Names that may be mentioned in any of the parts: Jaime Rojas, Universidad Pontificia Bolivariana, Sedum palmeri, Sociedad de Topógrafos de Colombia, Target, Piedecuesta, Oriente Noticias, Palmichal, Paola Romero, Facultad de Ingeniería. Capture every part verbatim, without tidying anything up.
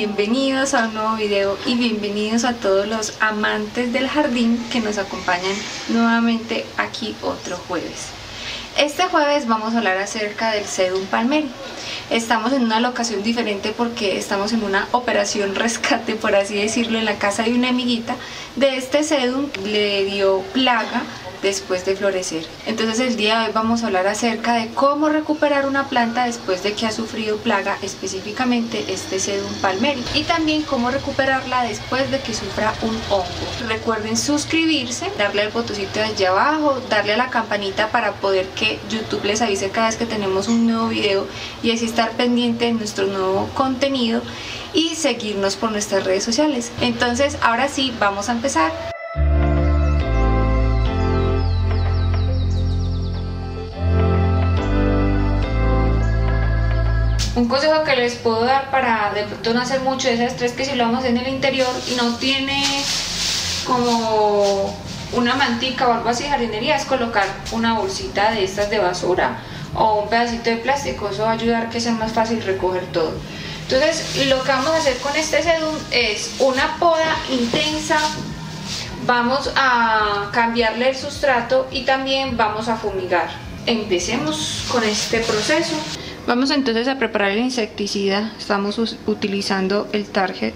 bienvenidos a un nuevo video y bienvenidos a todos los amantes del jardín que nos acompañan nuevamente aquí otro jueves. Este jueves vamos a hablar acerca del Sedum palmeri. Estamos en una locación diferente porque estamos en una operación rescate, por así decirlo, en la casa de una amiguita de este Sedum. Le dio plaga después de florecer. Entonces el día de hoy vamos a hablar acerca de cómo recuperar una planta después de que ha sufrido plaga, específicamente este Sedum palmeri, y también cómo recuperarla después de que sufra un hongo. Recuerden suscribirse, darle al botoncito de allá abajo, darle a la campanita para poder que YouTube les avise cada vez que tenemos un nuevo video y así estar pendiente de nuestro nuevo contenido y seguirnos por nuestras redes sociales. Entonces ahora sí, vamos a empezar. Un consejo que les puedo dar para de pronto no hacer mucho de ese estrés, que si lo vamos en el interior y no tiene como una mantica o algo así de jardinería, es colocar una bolsita de estas de basura o un pedacito de plástico. Eso va a ayudar que sea más fácil recoger todo. Entonces lo que vamos a hacer con este sedum es una poda intensa, vamos a cambiarle el sustrato y también vamos a fumigar. Empecemos con este proceso. Vamos entonces a preparar el insecticida. Estamos utilizando el Target.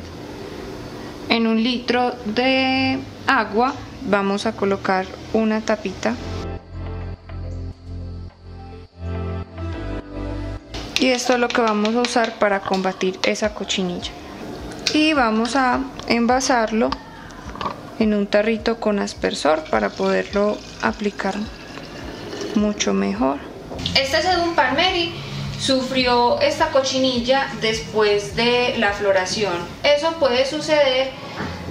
En un litro de agua vamos a colocar una tapita. Y esto es lo que vamos a usar para combatir esa cochinilla. Y vamos a envasarlo en un tarrito con aspersor para poderlo aplicar mucho mejor. Este es un palmeri. Sufrió esta cochinilla después de la floración. Eso puede suceder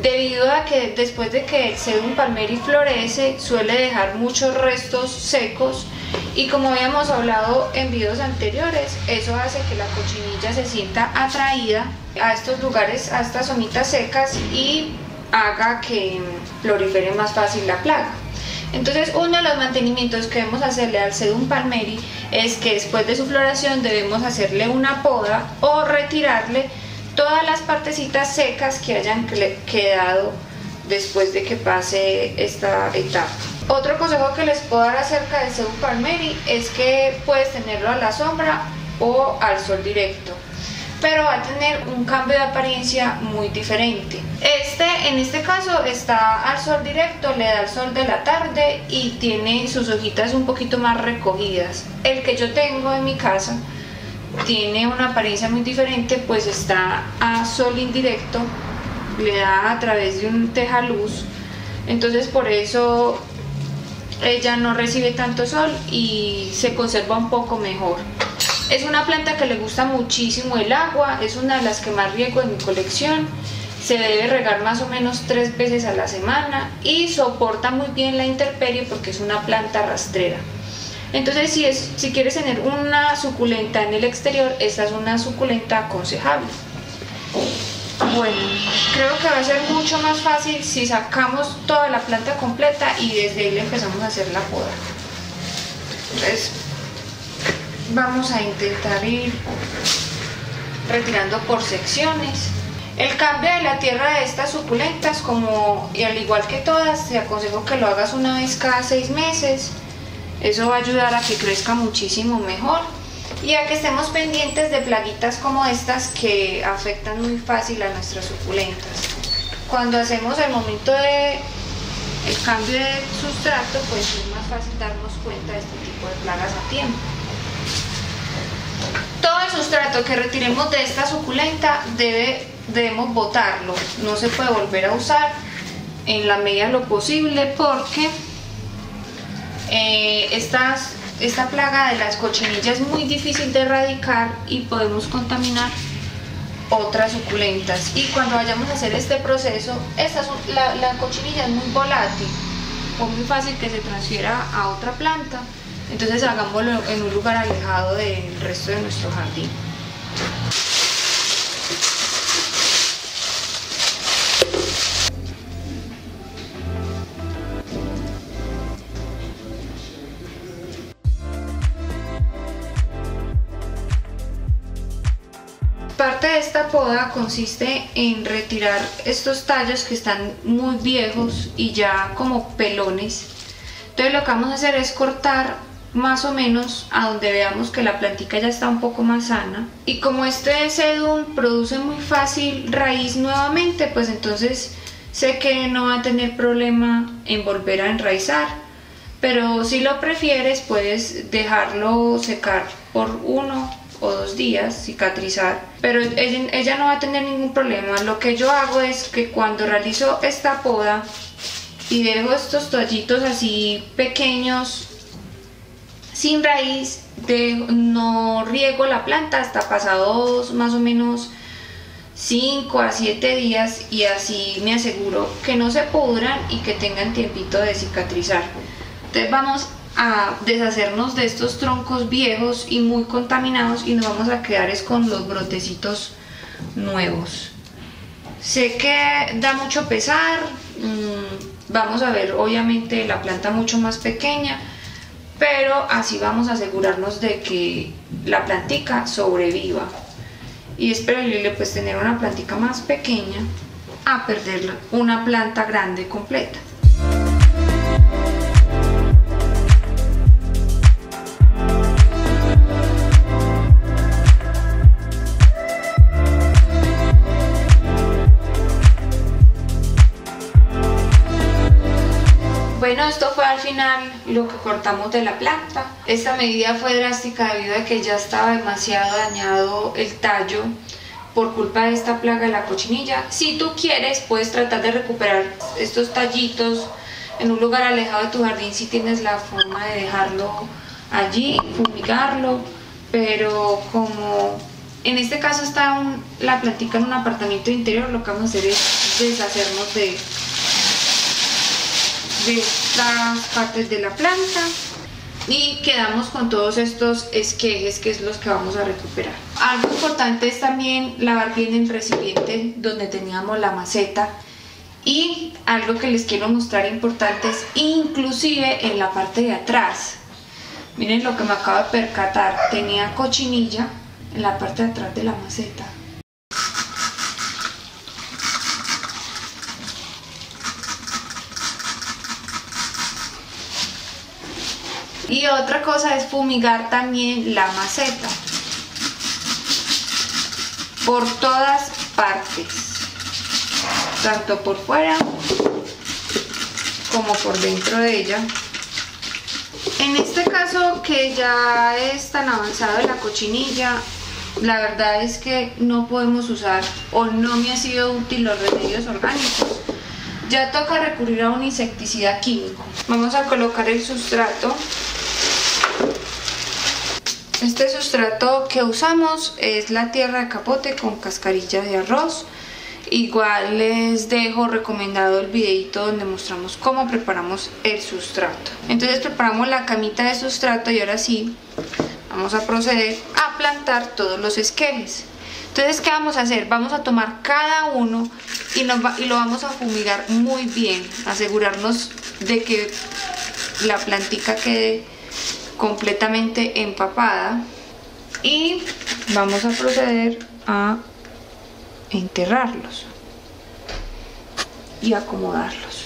debido a que después de que el Sedum palmeri florece suele dejar muchos restos secos, y como habíamos hablado en videos anteriores, eso hace que la cochinilla se sienta atraída a estos lugares, a estas zonitas secas, y haga que prolifere más fácil la plaga. Entonces, uno de los mantenimientos que debemos hacerle al Sedum palmeri es que después de su floración debemos hacerle una poda o retirarle todas las partecitas secas que hayan quedado después de que pase esta etapa. Otro consejo que les puedo dar acerca del Sedum palmeri es que puedes tenerlo a la sombra o al sol directo, pero va a tener un cambio de apariencia muy diferente. Este, en este caso, está al sol directo, le da el sol de la tarde y tiene sus hojitas un poquito más recogidas. El que yo tengo en mi casa tiene una apariencia muy diferente, pues está a sol indirecto, le da a través de un tejaluz, entonces por eso ella no recibe tanto sol y se conserva un poco mejor. Es una planta que le gusta muchísimo el agua, es una de las que más riego en mi colección. Se debe regar más o menos tres veces a la semana y soporta muy bien la intemperie porque es una planta rastrera. Entonces, si, es, si quieres tener una suculenta en el exterior, esta es una suculenta aconsejable. Bueno, creo que va a ser mucho más fácil si sacamos toda la planta completa y desde ahí le empezamos a hacer la poda. Entonces, vamos a intentar ir retirando por secciones. El cambio de la tierra de estas suculentas, como y al igual que todas, te aconsejo que lo hagas una vez cada seis meses. Eso va a ayudar a que crezca muchísimo mejor y a que estemos pendientes de plaguitas como estas que afectan muy fácil a nuestras suculentas. Cuando hacemos el momento de el cambio de sustrato, pues es más fácil darnos cuenta de este tipo de plagas a tiempo. Todo el sustrato que retiremos de esta suculenta debe, debemos botarlo, no se puede volver a usar en la medida de lo posible, porque eh, estas, esta plaga de las cochinillas es muy difícil de erradicar y podemos contaminar otras suculentas. Y cuando vayamos a hacer este proceso, esta, la, la cochinilla es muy volátil o muy fácil que se transfiera a otra planta. Entonces hagámoslo en un lugar alejado del resto de nuestro jardín. Parte de esta poda consiste en retirar estos tallos que están muy viejos y ya como pelones. Entonces lo que vamos a hacer es cortar más o menos a donde veamos que la plantica ya está un poco más sana. Y como este sedum produce muy fácil raíz nuevamente, pues entonces sé que no va a tener problema en volver a enraizar. Pero si lo prefieres, puedes dejarlo secar por uno o dos días, cicatrizar, pero ella, ella no va a tener ningún problema. Lo que yo hago es que cuando realizo esta poda y dejo estos tallitos así pequeños sin raíz, de, no riego la planta hasta pasados más o menos cinco a siete días, y así me aseguro que no se pudran y que tengan tiempito de cicatrizar. Entonces vamos a deshacernos de estos troncos viejos y muy contaminados, y nos vamos a quedar es con los brotecitos nuevos. Sé que da mucho pesar, vamos a ver obviamente la planta mucho más pequeña, pero así vamos a asegurarnos de que la plantica sobreviva, y es preferible pues tener una plantica más pequeña a perder una planta grande completa. Bueno, esto fue al final lo que cortamos de la planta. Esta medida fue drástica debido a que ya estaba demasiado dañado el tallo por culpa de esta plaga de la cochinilla. Si tú quieres, puedes tratar de recuperar estos tallitos en un lugar alejado de tu jardín si tienes la forma de dejarlo allí, fumigarlo, pero como en este caso está un, la plantica en un apartamento interior, lo que vamos a hacer es deshacernos de de estas partes de la planta y quedamos con todos estos esquejes, que es los que vamos a recuperar. Algo importante es también lavar bien el recipiente donde teníamos la maceta, y algo que les quiero mostrar importante es inclusive en la parte de atrás. Miren lo que me acabo de percatar, tenía cochinilla en la parte de atrás de la maceta. Y otra cosa es fumigar también la maceta por todas partes, tanto por fuera como por dentro de ella. En este caso que ya es tan avanzado la cochinilla, la verdad es que no podemos usar o no me ha sido útil los remedios orgánicos. Ya toca recurrir a un insecticida químico. Vamos a colocar el sustrato. Este sustrato que usamos es la tierra de capote con cascarilla de arroz. Igual les dejo recomendado el videito donde mostramos cómo preparamos el sustrato. Entonces preparamos la camita de sustrato y ahora sí vamos a proceder a plantar todos los esquejes. Entonces, ¿qué vamos a hacer? Vamos a tomar cada uno y, nos va, y lo vamos a fumigar muy bien, asegurarnos de que la plantica quede completamente empapada, y vamos a proceder a enterrarlos y acomodarlos.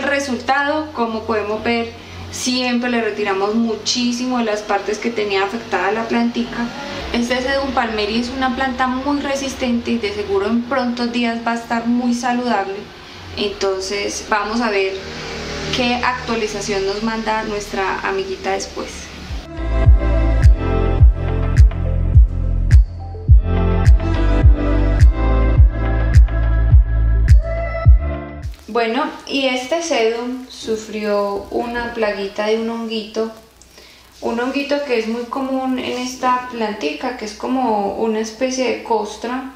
Resultado, como podemos ver, siempre le retiramos muchísimo de las partes que tenía afectada la plantica. Este Sedum palmeri es una planta muy resistente y de seguro en prontos días va a estar muy saludable. Entonces vamos a ver qué actualización nos manda nuestra amiguita después. Bueno, y este sedum sufrió una plaguita de un honguito, un honguito que es muy común en esta plantica, que es como una especie de costra,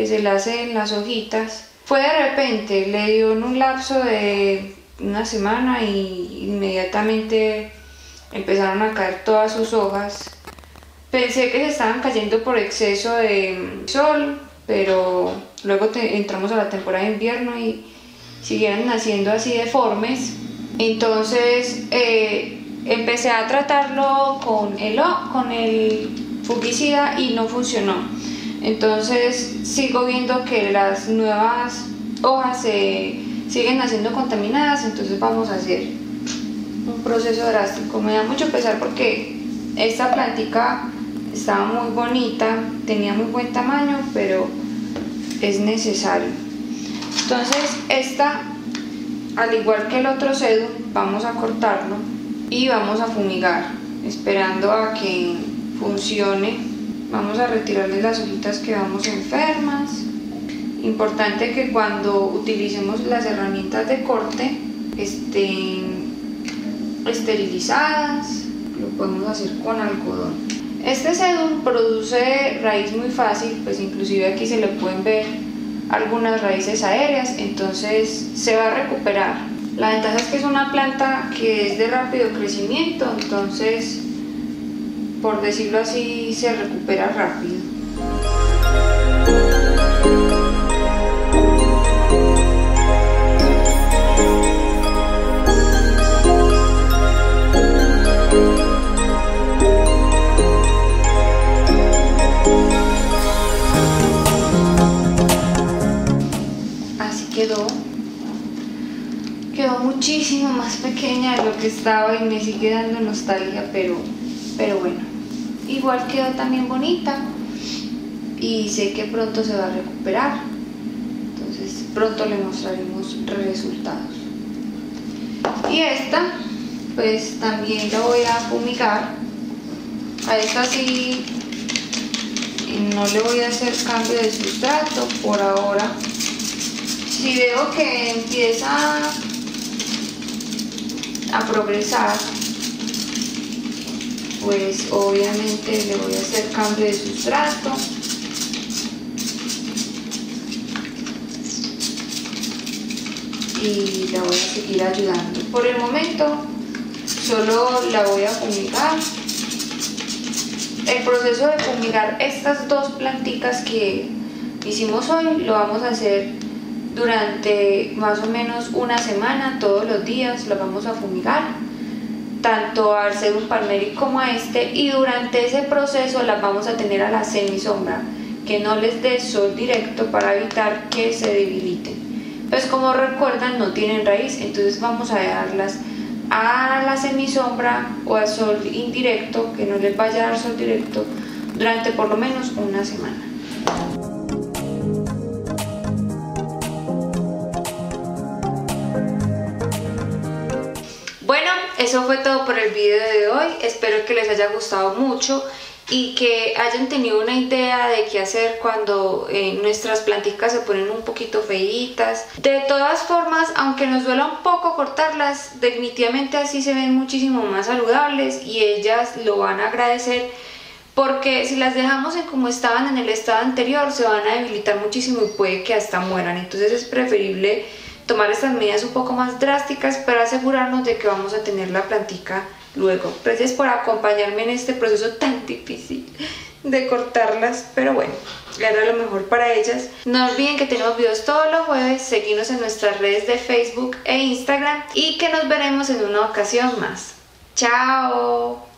que se le hace en las hojitas. Fue de repente, le dio en un lapso de una semana y inmediatamente empezaron a caer todas sus hojas. Pensé que se estaban cayendo por exceso de sol, pero luego te, entramos a la temporada de invierno y siguieron naciendo así deformes. Entonces eh, empecé a tratarlo con el, con el fungicida y no funcionó. Entonces sigo viendo que las nuevas hojas se siguen naciendo contaminadas, entonces vamos a hacer un proceso drástico. Me da mucho pesar porque esta plantica estaba muy bonita, tenía muy buen tamaño, pero es necesario. Entonces esta, al igual que el otro sedum, vamos a cortarlo y vamos a fumigar, esperando a que funcione. Vamos a retirarle las hojitas que vamos enfermas. Importante que cuando utilicemos las herramientas de corte estén esterilizadas. Lo podemos hacer con algodón. Este sedum produce raíz muy fácil, pues inclusive aquí se le pueden ver algunas raíces aéreas, entonces se va a recuperar. La ventaja es que es una planta que es de rápido crecimiento, entonces, por decirlo así, se recupera rápido. Quedó, quedó muchísimo más pequeña de lo que estaba y me sigue dando nostalgia, pero, pero bueno, igual quedó también bonita y sé que pronto se va a recuperar, entonces pronto le mostraremos resultados. Y esta pues también la voy a fumigar. A esta sí no le voy a hacer cambio de sustrato por ahora. Si veo que empieza a progresar, pues obviamente le voy a hacer cambio de sustrato. Y la voy a seguir ayudando. Por el momento solo la voy a fumigar. El proceso de fumigar estas dos plantitas que hicimos hoy lo vamos a hacer durante más o menos una semana. Todos los días lo vamos a fumigar, tanto al sedum palmeri como a este, y durante ese proceso las vamos a tener a la semisombra, que no les dé sol directo para evitar que se debiliten. Pues como recuerdan, no tienen raíz, entonces vamos a dejarlas a la semisombra o a sol indirecto, que no les vaya a dar sol directo, durante por lo menos una semana. Eso fue todo por el video de hoy, espero que les haya gustado mucho y que hayan tenido una idea de qué hacer cuando eh, nuestras plantitas se ponen un poquito feitas. De todas formas, aunque nos duela un poco cortarlas, definitivamente así se ven muchísimo más saludables y ellas lo van a agradecer, porque si las dejamos en como estaban en el estado anterior se van a debilitar muchísimo y puede que hasta mueran. Entonces es preferible tomar estas medidas un poco más drásticas para asegurarnos de que vamos a tener la plantica luego. Gracias por acompañarme en este proceso tan difícil de cortarlas, pero bueno, era lo mejor para ellas. No olviden que tenemos videos todos los jueves, seguirnos en nuestras redes de Facebook e Instagram y que nos veremos en una ocasión más. ¡Chao!